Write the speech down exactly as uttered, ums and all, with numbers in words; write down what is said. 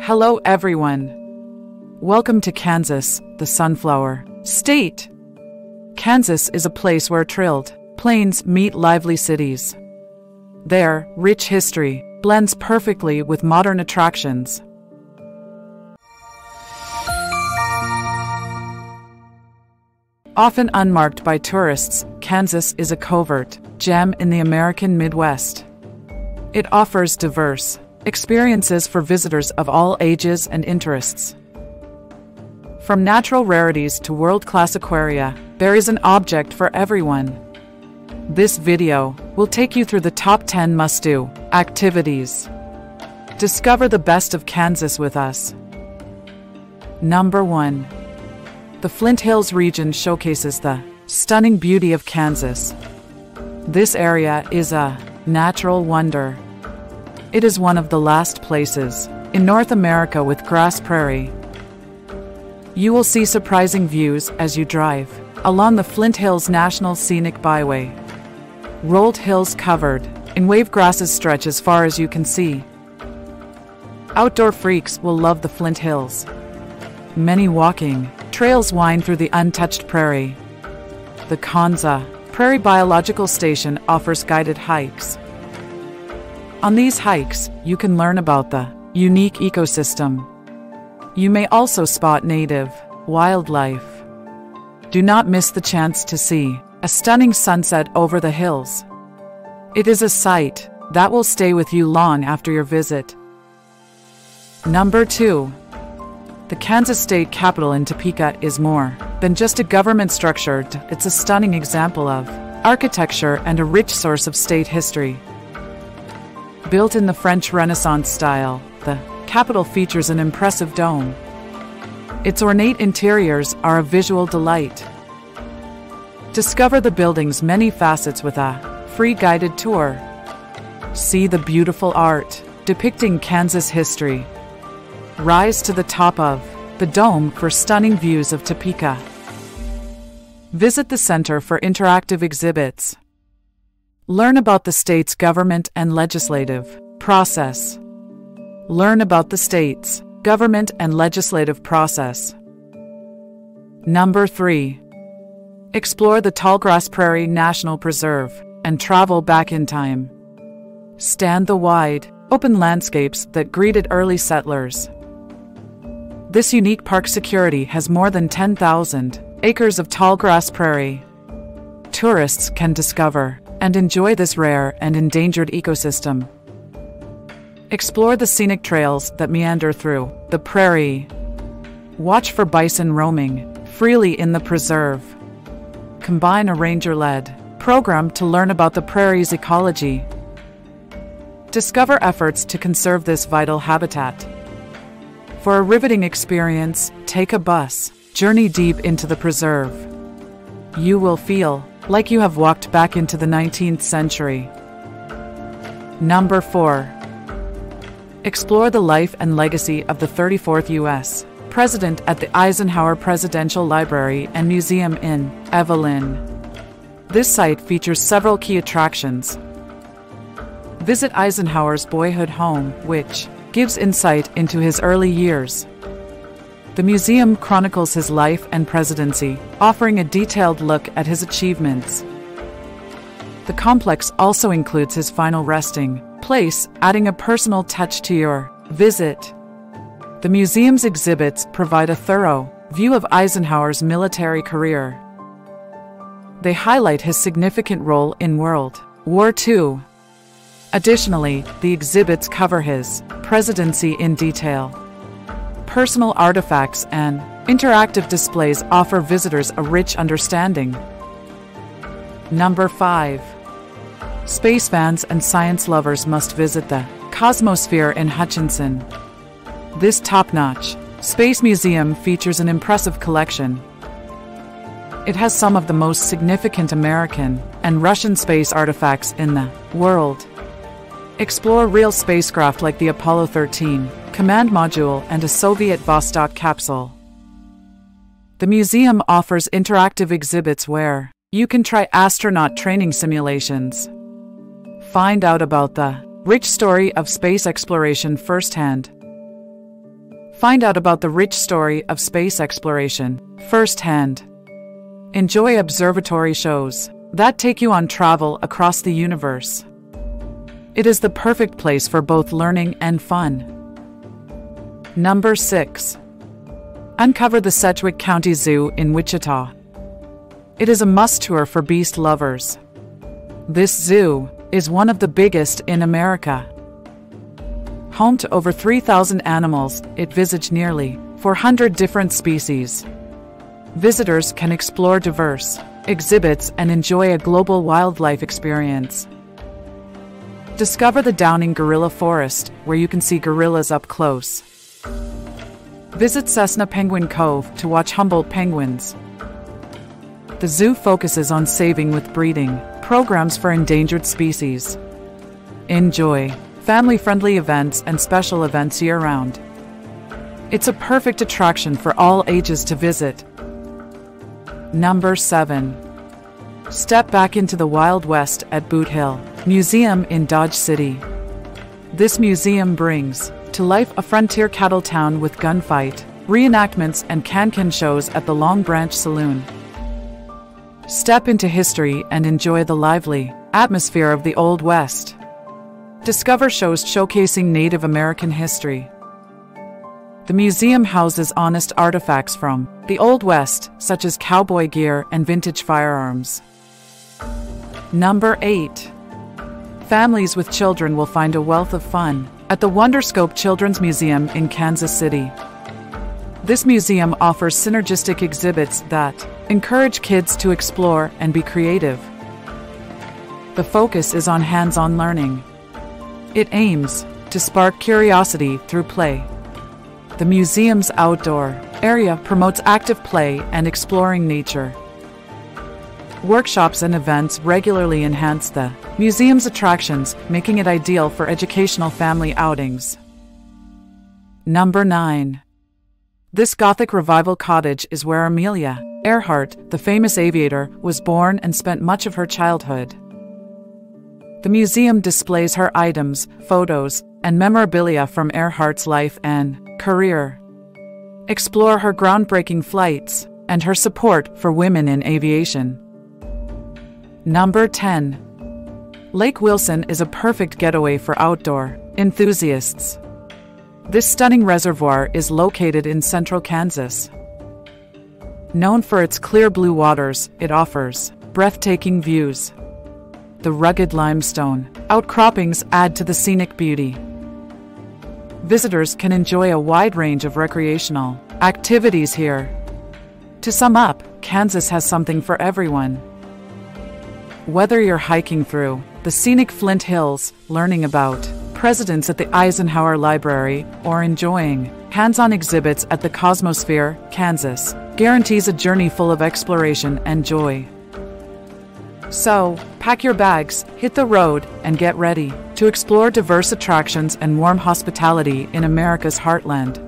Hello everyone. Welcome to Kansas, the Sunflower State. Kansas is a place where trilled plains meet lively cities. Their rich history blends perfectly with modern attractions. Often unmarked by tourists, Kansas is a covert gem in the American Midwest. It offers diverse experiences for visitors of all ages and interests. From natural rarities to world-class aquaria, there is an object for everyone. This video will take you through the top ten must-do activities. Discover the best of Kansas with us. Number one. The Flint Hills region showcases the stunning beauty of Kansas. This area is a natural wonder. It is one of the last places in North America with grass prairie. You will see surprising views as you drive along the Flint Hills National Scenic Byway. Rolled hills covered in wave grasses stretch as far as you can see. Outdoor freaks will love the Flint Hills. Many walking trails wind through the untouched prairie. The Konza Prairie Biological Station offers guided hikes. On these hikes, you can learn about the unique ecosystem. You may also spot native wildlife. Do not miss the chance to see a stunning sunset over the hills. It is a sight that will stay with you long after your visit. Number two. The Kansas State Capitol in Topeka is more than just a government structure. It's a stunning example of architecture and a rich source of state history. Built in the French Renaissance style, the Capitol features an impressive dome. Its ornate interiors are a visual delight. Discover the building's many facets with a free guided tour. See the beautiful art depicting Kansas history. Rise to the top of the dome for stunning views of Topeka. Visit the Center for Interactive Exhibits. Learn about the state's government and legislative process. Learn about the state's government and legislative process. Number three. Explore the Tallgrass Prairie National Preserve and travel back in time. Stand the wide, open landscapes that greeted early settlers. This unique park security has more than ten thousand acres of tallgrass prairie. Tourists can discover and enjoy this rare and endangered ecosystem. Explore the scenic trails that meander through the prairie. Watch for bison roaming freely in the preserve. Combine a ranger-led program to learn about the prairie's ecology. Discover efforts to conserve this vital habitat. For a riveting experience, take a bus journey deep into the preserve. You will feel like you have walked back into the nineteenth century. Number four. Explore the life and legacy of the thirty-fourth U S President at the Eisenhower Presidential Library and Museum in Evelyn. This site features several key attractions. Visit Eisenhower's boyhood home, which gives insight into his early years. The museum chronicles his life and presidency, offering a detailed look at his achievements. The complex also includes his final resting place, adding a personal touch to your visit. The museum's exhibits provide a thorough view of Eisenhower's military career. They highlight his significant role in World War Two. Additionally, the exhibits cover his presidency in detail. Personal artifacts and interactive displays offer visitors a rich understanding. Number five. Space fans and science lovers must visit the Cosmosphere in Hutchinson. This top-notch space museum features an impressive collection. It has some of the most significant American and Russian space artifacts in the world. Explore real spacecraft like the Apollo thirteen, command module, and a Soviet Vostok capsule. The museum offers interactive exhibits where you can try astronaut training simulations. Find out about the rich story of space exploration firsthand. Find out about the rich story of space exploration firsthand. Enjoy observatory shows that take you on travel across the universe. It is the perfect place for both learning and fun. Number six. Uncover the Sedgwick County Zoo in Wichita. It is a must-tour for beast lovers. This zoo is one of the biggest in America. Home to over three thousand animals, it visits nearly four hundred different species. Visitors can explore diverse exhibits and enjoy a global wildlife experience. Discover the Downing Gorilla Forest, where you can see gorillas up close. Visit Cessna Penguin Cove to watch Humboldt penguins. The zoo focuses on saving with breeding programs for endangered species. Enjoy family-friendly events and special events year-round. It's a perfect attraction for all ages to visit. Number seven. Step back into the Wild West at Boot Hill Museum in Dodge City. This museum brings to life a frontier cattle town with gunfight, reenactments, and can-can shows at the Long Branch Saloon. Step into history and enjoy the lively atmosphere of the Old West. Discover shows showcasing Native American history. The museum houses honest artifacts from the Old West, such as cowboy gear and vintage firearms. Number eight. Families with children will find a wealth of fun at the Wonderscope Children's Museum in Kansas City. This museum offers synergistic exhibits that encourage kids to explore and be creative. The focus is on hands-on learning. It aims to spark curiosity through play. The museum's outdoor area promotes active play and exploring nature. Workshops and events regularly enhance the museum's attractions, making it ideal for educational family outings. Number nine. This Gothic Revival cottage is where Amelia Earhart, the famous aviator, was born and spent much of her childhood. The museum displays her items, photos, and memorabilia from Earhart's life and career. Explore her groundbreaking flights and her support for women in aviation. Number ten. Lake Wilson is a perfect getaway for outdoor enthusiasts. This stunning reservoir is located in central Kansas. Known for its clear blue waters, it offers breathtaking views. The rugged limestone outcroppings add to the scenic beauty. Visitors can enjoy a wide range of recreational activities here. To sum up, Kansas has something for everyone. Whether you're hiking through the scenic Flint Hills, learning about presidents at the Eisenhower Library, or enjoying hands-on exhibits at the Cosmosphere, Kansas guarantees a journey full of exploration and joy. So, pack your bags, hit the road, and get ready to explore diverse attractions and warm hospitality in America's heartland.